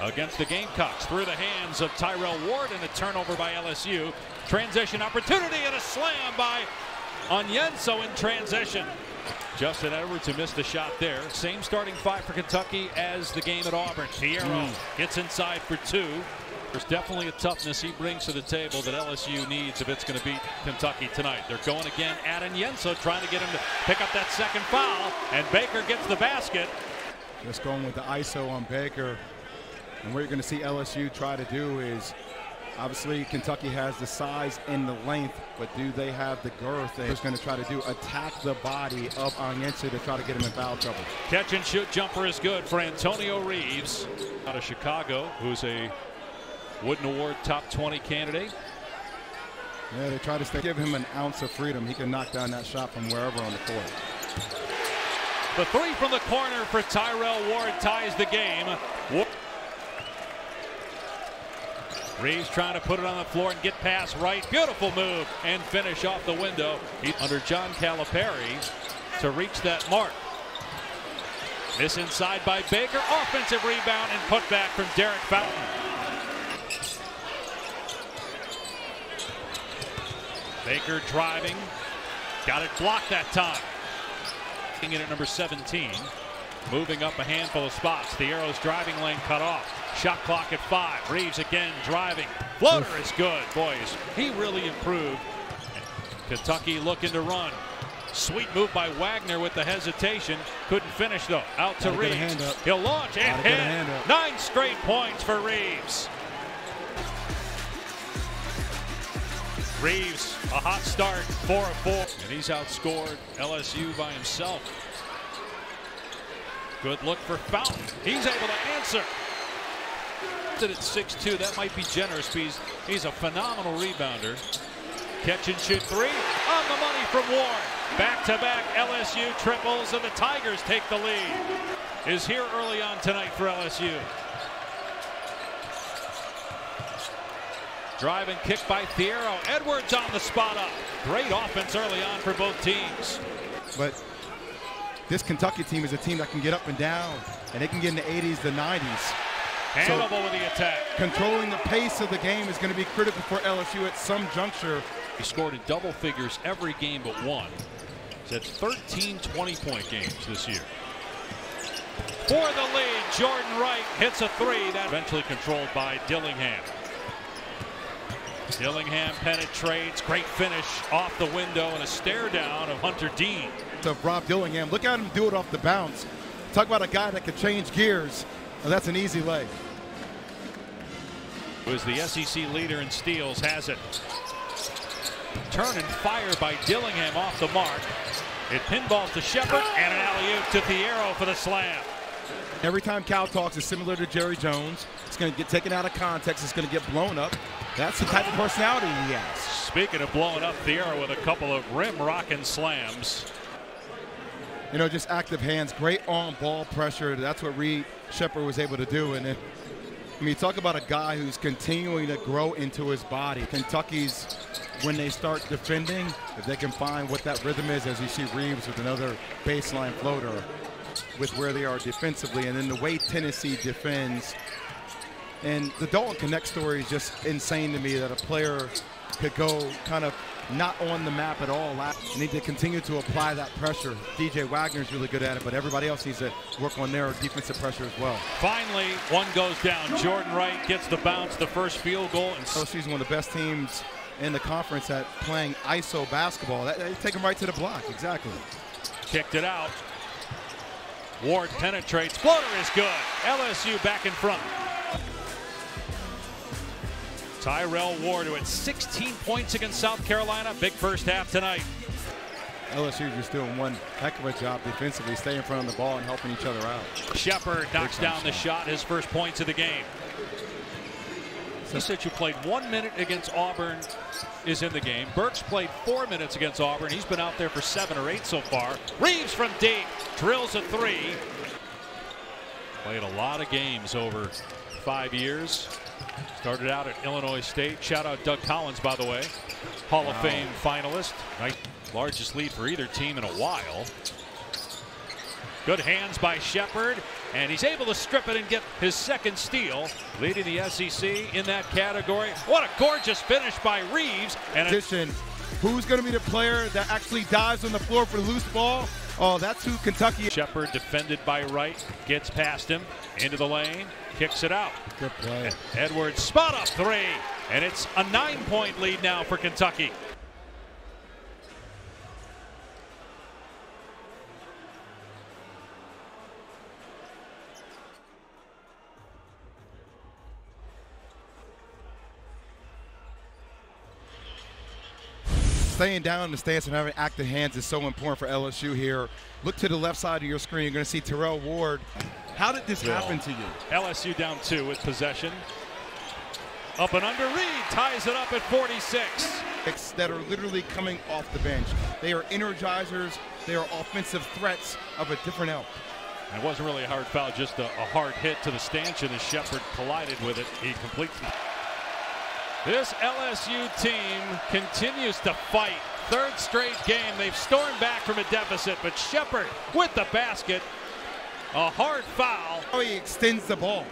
against the Gamecocks through the hands of Tyrell Ward, and a turnover by LSU. Transition opportunity and a slam by Onyenso in transition. Justin Edwards, who missed the shot there. Same starting five for Kentucky as the game at Auburn. Thiero gets inside for two. There's definitely a toughness he brings to the table that LSU needs if it's going to beat Kentucky tonight. They're going again at Onyenso, trying to get him to pick up that second foul, and Baker gets the basket. Just going with the ISO on Baker. And what you're going to see LSU try to do is, obviously Kentucky has the size and the length, but do they have the girth? They're just going to try to attack the body of Onyenso to try to get him in foul trouble. Catch and shoot jumper is good for Antonio Reeves out of Chicago, who's a Wooden Award top 20 candidate. Yeah, they try to give him an ounce of freedom. He can knock down that shot from wherever on the court. The three from the corner for Tyrell Ward ties the game. Reeves trying to put it on the floor and get past Wright. Beautiful move and finish off the window. He's under John Calipari to reach that mark. Miss inside by Baker. Offensive rebound and putback from Derek Fountain. Baker driving, got it blocked that time. Getting it at number 17, moving up a handful of spots. The arrow's driving lane cut off. Shot clock at 5. Reeves again driving. Floater is good, boys. He really improved. Kentucky looking to run. Sweet move by Wagner with the hesitation. Couldn't finish though. Out to Reeves. He'll launch and hit. 9 straight points for Reeves. Reeves, a hot start, 4 of 4. And he's outscored LSU by himself. Good look for Fountain. He's able to answer. At 6'2", that might be generous. He's a phenomenal rebounder. Catch and shoot three. On the money from Warren. Back-to-back LSU triples, and the Tigers take the lead. Is here early on tonight for LSU. Drive and kick by Thiero. Edwards on the spot up. Great offense early on for both teams. But this Kentucky team is a team that can get up and down, and they can get in the 80s, the 90s. Hannibal with the attack. Controlling the pace of the game is going to be critical for LSU at some juncture. He scored in double figures every game but one. He's had 13 20-point games this year. For the lead, Jordan Wright hits a three. That's eventually controlled by Dillingham. Dillingham penetrates, great finish off the window, and a stare down of Hunter Dean. To Rob Dillingham, look at him do it off the bounce. Talk about a guy that could change gears. Well, that's an easy lay. Who's the SEC leader in steals, has it. Turn and fire by Dillingham off the mark. It pinballs to Shepherd, and an alley-oop to Thiero for the slam. Every time Cal talks, it's similar to Jerry Jones. It's going to get taken out of context. It's going to get blown up. That's the type of personality he has. Speaking of blowing up, Thiero with a couple of rim-rocking slams. You know, just active hands, great on-ball pressure. That's what Reed Shepherd was able to do. And talk about a guy who's continuing to grow into his body. Kentucky's, when they start defending, if they can find what that rhythm is, as you see Reeves with another baseline floater, with where they are defensively, and then the way Tennessee defends. And the Dalton Connect story is just insane to me, that a player could go kind of not on the map at all. Need to continue to apply that pressure. DJ Wagner's really good at it, but everybody else needs to work on their defensive pressure as well. Finally, one goes down. Jordan Wright gets the bounce, the first field goal. And LSU's one of the best teams in the conference at playing ISO basketball. They take him right to the block, exactly. Kicked it out. Ward penetrates. Floater is good. LSU back in front. Tyrell Ward, who had 16 points against South Carolina. Big first half tonight. LSU just doing one heck of a job defensively, staying in front of the ball and helping each other out. Shepherd knocks down the shot, his first points of the game. He said you played 1 minute against Auburn, is in the game. Burks played 4 minutes against Auburn. He's been out there for 7 or 8 so far. Reeves from deep, drills a three. Played a lot of games over 5 years. Started out at Illinois State. Shout out Doug Collins, by the way. Hall of Fame finalist. Right. Largest lead for either team in a while. Good hands by Shepherd. and he's able to strip it and get his second steal, leading the SEC in that category. What a gorgeous finish by Reeves. And addition, who's going to be the player that actually dives on the floor for the loose ball? Oh, that's who Kentucky. Shepherd, defended by Wright, gets past him, into the lane, kicks it out. Good play. Edwards, spot up three, and it's a 9-point lead now for Kentucky. Staying down in the stance and having active hands is so important for LSU here. Look to the left side of your screen. You're going to see Tyrell Ward. How did this happen to you? LSU down two with possession. Up and under, Reed ties it up at 46. That are literally coming off the bench. They are energizers. They are offensive threats of a different ilk. It wasn't really a hard foul, just a hard hit to the stanchion, and Shepherd collided with it. He completes it. This LSU team continues to fight. Third straight game. They've stormed back from a deficit, but Shepherd with the basket. A hard foul. How he extends the ball.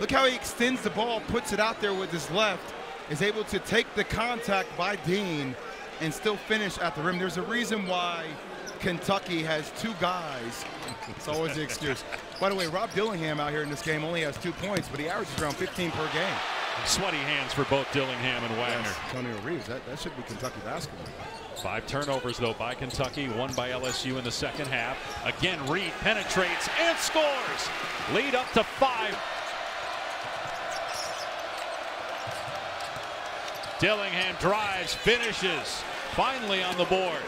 Look how he extends the ball, puts it out there with his left, is able to take the contact by Dean and still finish at the rim. There's a reason why Kentucky has two guys. It's always the excuse. By the way, Rob Dillingham out here in this game only has 2 points, but he averages around 15 per game. Sweaty hands for both Dillingham and Wagner. Antonio Reeves, that should be Kentucky basketball. 5 turnovers, though, by Kentucky, 1 by LSU in the second half. Again, Reed penetrates and scores. Lead up to 5. Dillingham drives, finishes, finally on the board.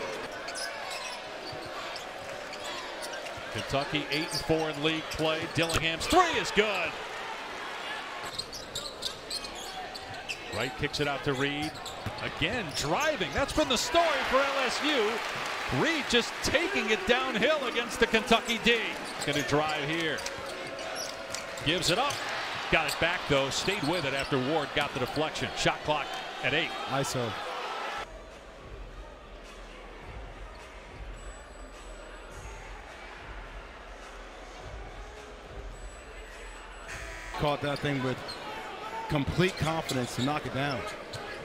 Kentucky 8-4 in league play. Dillingham's three is good. Wright kicks it out to Reed. Again, driving. That's been the story for LSU. Reed just taking it downhill against the Kentucky D. Going to drive here. Gives it up. Got it back, though. Stayed with it after Ward got the deflection. Shot clock at 8. ISO. Caught that thing with complete confidence to knock it down.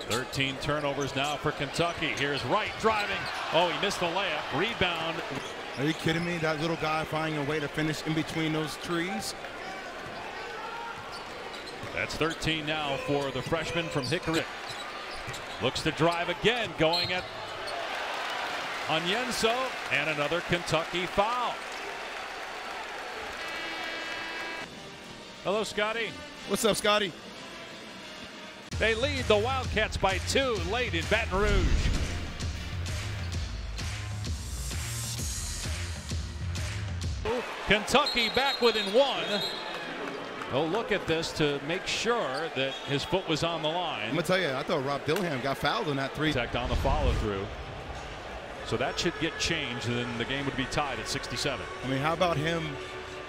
13 turnovers now for Kentucky. Here's Wright driving. Oh, he missed the layup. Rebound. Are you kidding me? That little guy finding a way to finish in between those trees. That's 13 now for the freshman from Hickory. Looks to drive again, going at Onyenso, and another Kentucky foul. Hello, Scotty. What's up, Scotty? They lead the Wildcats by 2 late in Baton Rouge. Kentucky back within 1. He'll look at this to make sure that his foot was on the line. I'm going to tell you, I thought Rob Dillingham got fouled on that three. Contact on the follow through. So that should get changed, and then the game would be tied at 67. I mean, how about him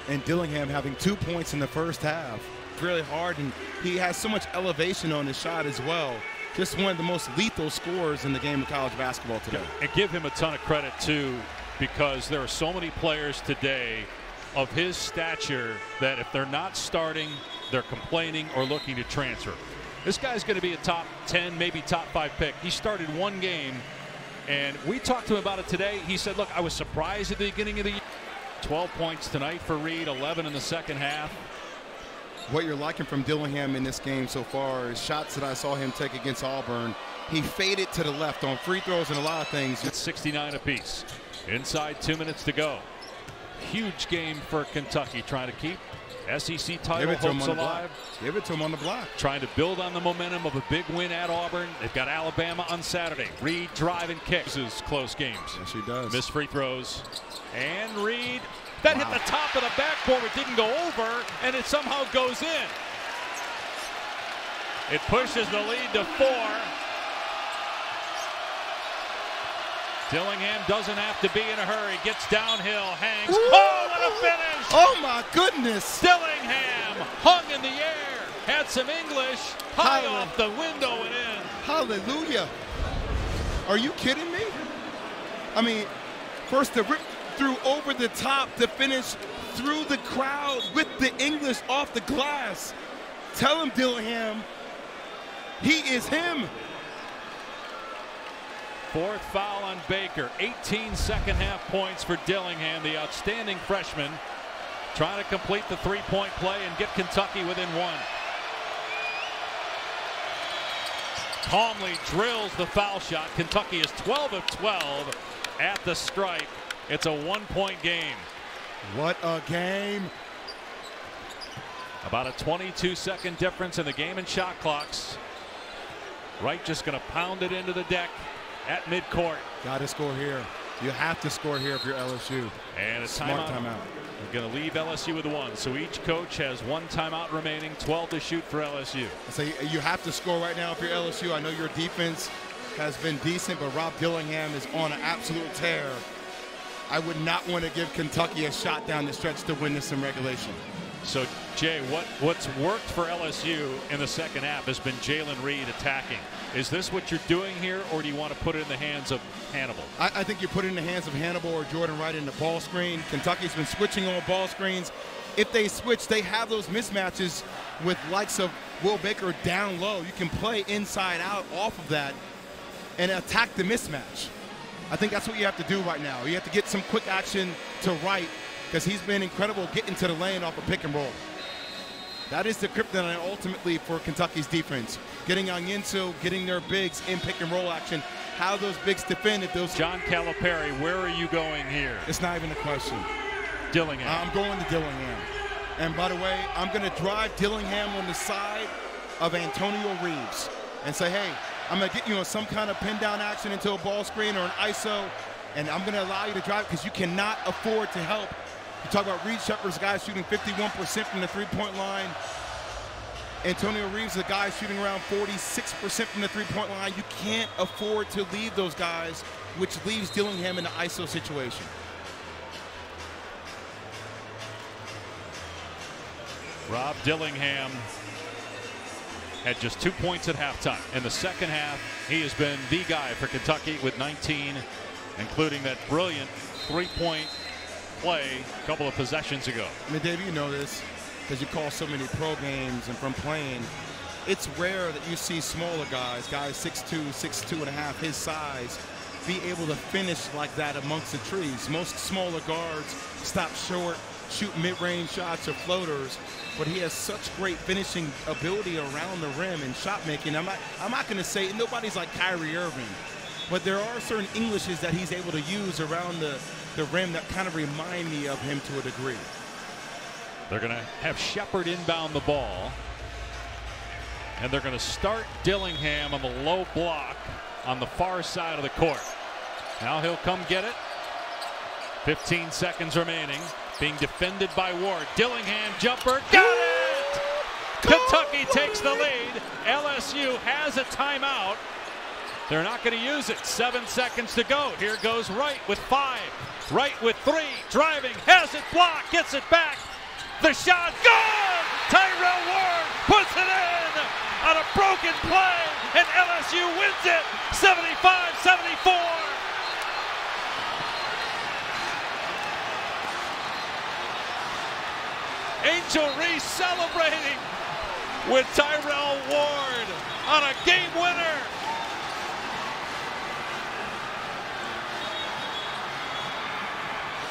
and Dillingham having 2 points in the first half? Really hard, and he has so much elevation on his shot as well. Just one of the most lethal scorers in the game of college basketball today. And give him a ton of credit too, because there are so many players today of his stature that if they're not starting, they're complaining or looking to transfer. This guy's going to be a top 10, maybe top 5 pick. He started 1 game, and we talked to him about it today. He said, look, I was surprised at the beginning of the year. 12 points tonight for Reed, 11 in the second half. What you're liking from Dillingham in this game so far is shots that I saw him take against Auburn. He faded to the left on free throws and a lot of things. It's 69 apiece. Inside 2 minutes to go. Huge game for Kentucky, trying to keep SEC title hopes alive. Give it to him on the block. Trying to build on the momentum of a big win at Auburn. They've got Alabama on Saturday. Reed drive and kicks his close games. Yes, he does. Missed free throws. And Reed. That hit the top of the backboard. It didn't go over, and it somehow goes in. It pushes the lead to 4. Dillingham doesn't have to be in a hurry. Gets downhill, hangs. Ooh, oh, what a finish! Oh, my goodness! Dillingham hung in the air. Had some English. High off the window and in. Hallelujah. Are you kidding me? I mean, first the rip through over the top to finish through the crowd with the English off the glass. Tell him, Dillingham, he is him. Fourth foul on Baker. 18 second half points for Dillingham, the outstanding freshman, trying to complete the three-point play and get Kentucky within one. Calmly drills the foul shot. Kentucky is 12 of 12 at the stripe. It's a one-point game. What a game. About a 22-second difference in the game and shot clocks. Wright just going to pound it into the deck at midcourt. Got to score here. You have to score here if you're LSU. And a timeout. We're going to leave LSU with one. So each coach has one timeout remaining, 12 to shoot for LSU. So you have to score right now if you're LSU. I know your defense has been decent, but Rob Dillingham is on an absolute tear. I would not want to give Kentucky a shot down the stretch to win this in regulation. So, Jay, what's worked for LSU in the second half has been Jalen Reed attacking. Is this what you're doing here, or do you want to put it in the hands of Hannibal? I think you put it in the hands of Hannibal or Jordan Wright in the ball screen. Kentucky's been switching on ball screens. If they switch, they have those mismatches with likes of Will Baker down low. You can play inside out off of that and attack the mismatch. I think that's what you have to do right now. You have to get some quick action to Wright, because he's been incredible getting to the lane off a pick and roll. That is the kryptonite ultimately for Kentucky's defense. Getting Onyenso, getting their bigs in pick and roll action. How those bigs defend at those. John Calipari, where are you going here? It's not even a question. Dillingham. I'm going to Dillingham. And by the way, I'm going to drive Dillingham on the side of Antonio Reeves and say, hey, I'm going to get you on some kind of pin down action into a ball screen or an ISO, and I'm going to allow you to drive because you cannot afford to help. You talk about Reed Shepherd's guy shooting 51% from the three-point line. Antonio Reeves, the guy shooting around 46% from the three-point line. You can't afford to leave those guys, which leaves Dillingham in the ISO situation. Rob Dillingham had just 2 points at halftime. In the second half, he has been the guy for Kentucky with 19, including that brilliant three-point play a couple of possessions ago. I mean, Dave, you know this because you call so many pro games and from playing. It's rare that you see smaller guys 6'2", 6'2 and a half, his size, be able to finish like that amongst the trees. Most smaller guards stop short, shoot mid-range shots or floaters, but he has such great finishing ability around the rim and shot making. I'm not going to say nobody's like Kyrie Irving, but there are certain Englishes that he's able to use around the rim that kind of remind me of him to a degree. They're going to have Shepherd inbound the ball, and they're going to start Dillingham on the low block on the far side of the court. Now he'll come get it. 15 seconds remaining. Being defended by Ward. Dillingham jumper. Got it! Kentucky takes the lead. LSU has a timeout. They're not going to use it. 7 seconds to go. Here goes Wright with five. Wright with three. Driving. Has it blocked. Gets it back. The shot. Gone! Tyrell Ward puts it in on a broken play. And LSU wins it. 75-74. Angel Reese celebrating with Tyrell Ward on a game winner.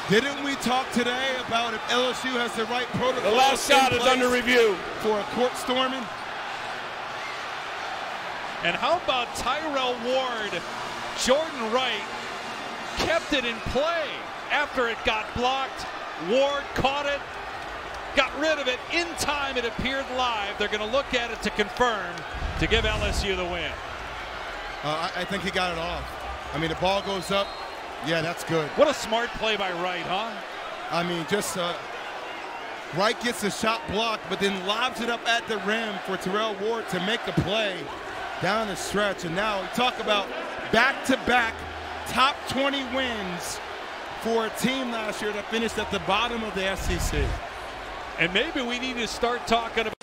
Didn't we talk today about if LSU has the right protocol? The last shot is under review for a court storming. And how about Tyrell Ward? Jordan Wright kept it in play after it got blocked. Ward caught it, got rid of it in time. It appeared live. They're going to look at it to confirm to give LSU the win. I think he got it off. I mean, the ball goes up. Yeah, that's good. What a smart play by Wright, huh? I mean, just Wright gets the shot blocked, but then lobs it up at the rim for Tyrell Ward to make the play down the stretch. And now we talk about back-to-back top 20 wins for a team last year that finished at the bottom of the SEC. And maybe we need to start talking about